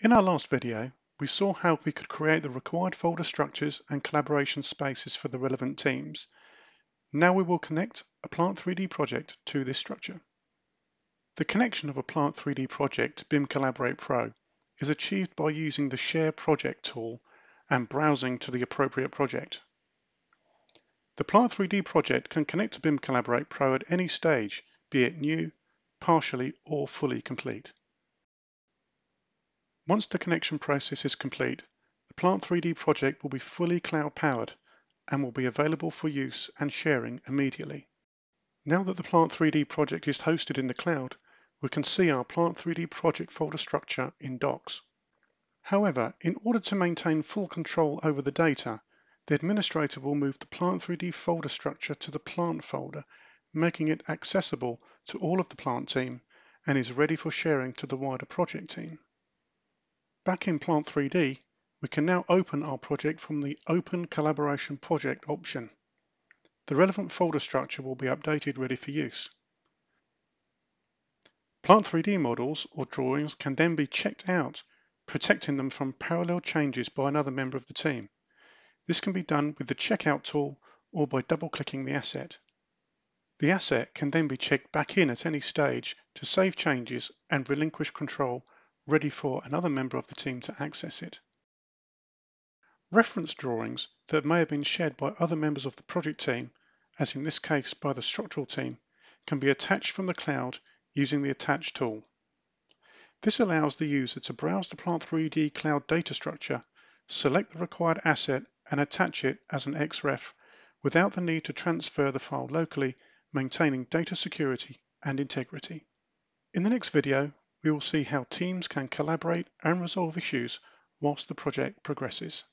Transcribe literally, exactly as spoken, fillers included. In our last video, we saw how we could create the required folder structures and collaboration spaces for the relevant teams. Now we will connect a Plant three D project to this structure. The connection of a Plant three D project to BIM Collaborate Pro is achieved by using the Share Project tool and browsing to the appropriate project. The Plant three D project can connect to BIM Collaborate Pro at any stage, be it new, partially or fully complete. Once the connection process is complete, the Plant three D project will be fully cloud-powered and will be available for use and sharing immediately. Now that the Plant three D project is hosted in the cloud, we can see our Plant three D project folder structure in Docs. However, in order to maintain full control over the data, the administrator will move the Plant three D folder structure to the Plant folder, making it accessible to all of the Plant team and is ready for sharing to the wider project team. Back in Plant three D, we can now open our project from the Open Collaboration Project option. The relevant folder structure will be updated ready for use. Plant three D models or drawings can then be checked out, protecting them from parallel changes by another member of the team. This can be done with the Checkout tool or by double-clicking the asset. The asset can then be checked back in at any stage to save changes and relinquish control, ready for another member of the team to access it. Reference drawings that may have been shared by other members of the project team, as in this case by the structural team, can be attached from the cloud using the Attach tool. This allows the user to browse the Plant three D cloud data structure, select the required asset and attach it as an Xref without the need to transfer the file locally, maintaining data security and integrity. In the next video, we will see how teams can collaborate and resolve issues whilst the project progresses.